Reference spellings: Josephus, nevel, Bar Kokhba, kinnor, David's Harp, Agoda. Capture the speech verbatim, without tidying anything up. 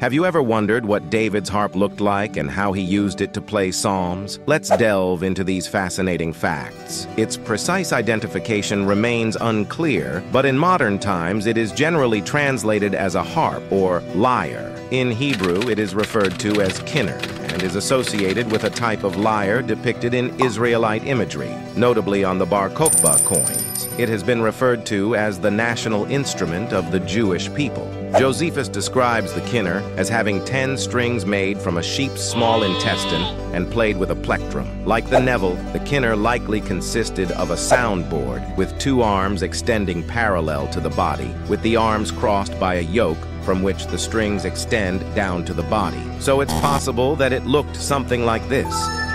Have you ever wondered what David's harp looked like and how he used it to play psalms? Let's delve into these fascinating facts. Its precise identification remains unclear, but in modern times it is generally translated as a harp or lyre. In Hebrew, it is referred to as kinnor and is associated with a type of lyre depicted in Israelite imagery, notably on the Bar Kokhba coins. It has been referred to as the national instrument of the Jewish people. Josephus describes the kinnor as having ten strings made from a sheep's small intestine and played with a plectrum. Like the nevel, the kinnor likely consisted of a soundboard with two arms extending parallel to the body, with the arms crossed by a yoke from which the strings extend down to the body. So it's possible that it looked something like this.